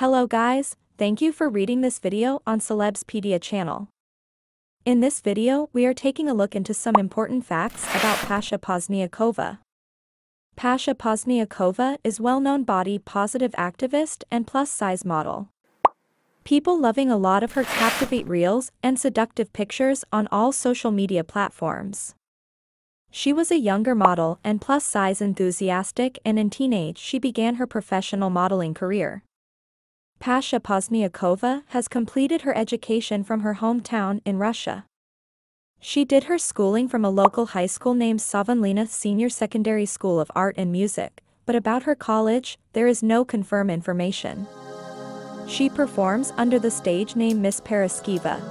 Hello guys, thank you for reading this video on Celebspedia channel. In this video we are taking a look into some important facts about Praskovia Pozdniakova. Praskovia Pozdniakova is well-known body-positive activist and plus-size model. People loving a lot of her captivate reels and seductive pictures on all social media platforms. She was a younger model and plus-size enthusiastic, and in teenage she began her professional modeling career. Praskovia Pozdniakova has completed her education from her hometown in Russia. She did her schooling from a local high school named Savonlina Senior Secondary School of Art and Music, but about her college, there is no confirmed information. She performs under the stage name missparaskeva.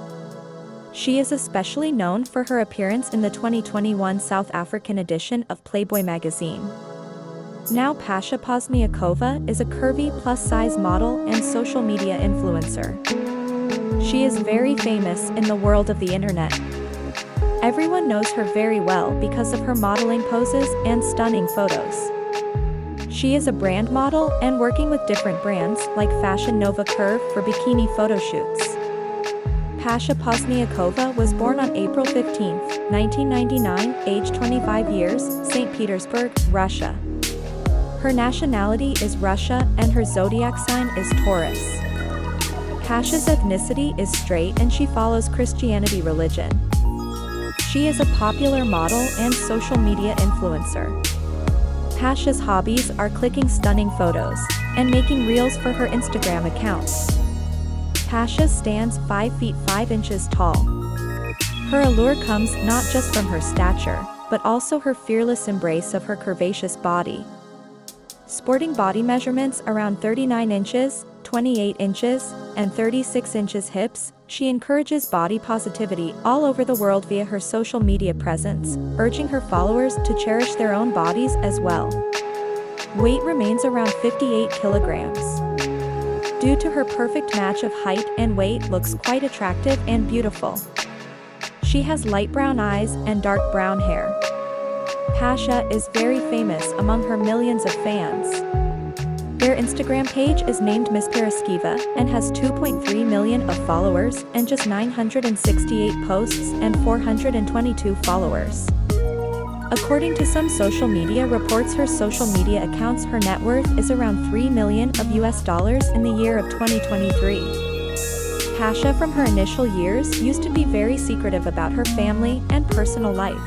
She is especially known for her appearance in the 2021 South African edition of Playboy magazine. Now Praskovia Pozdniakova is a curvy plus-size model and social media influencer. She is very famous in the world of the internet. Everyone knows her very well because of her modeling poses and stunning photos. She is a brand model and working with different brands like Fashion Nova Curve for bikini photoshoots. Praskovia Pozdniakova was born on April 15, 1999, age 25 years, St. Petersburg, Russia. Her nationality is Russia and her zodiac sign is Taurus. Praskov's ethnicity is straight and she follows Christianity religion. She is a popular model and social media influencer. Praskov's hobbies are clicking stunning photos and making reels for her Instagram account. Praskovia stands 5 feet 5 inches tall. Her allure comes not just from her stature, but also her fearless embrace of her curvaceous body. Sporting body measurements around 39 inches, 28 inches, and 36 inches hips, she encourages body positivity all over the world via her social media presence, urging her followers to cherish their own bodies as well. Weight remains around 58 kilograms. Due to her perfect match of height and weight, looks quite attractive and beautiful. She has light brown eyes and dark brown hair. Praskovia is very famous among her millions of fans. Their Instagram page is named missparaskeva and has 2.3 million of followers and just 968 posts and 422 followers. According to some social media reports, her social media accounts, her net worth is around $3 million in the year of 2023. Praskovia from her initial years used to be very secretive about her family and personal life.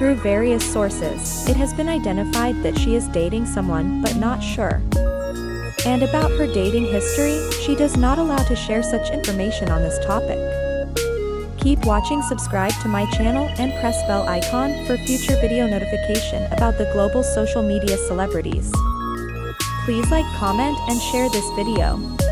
Through various sources, it has been identified that she is dating someone but not sure. And about her dating history, she does not allow to share such information on this topic. Keep watching, subscribe to my channel and press bell icon for future video notification about the global social media celebrities. Please like, comment and share this video.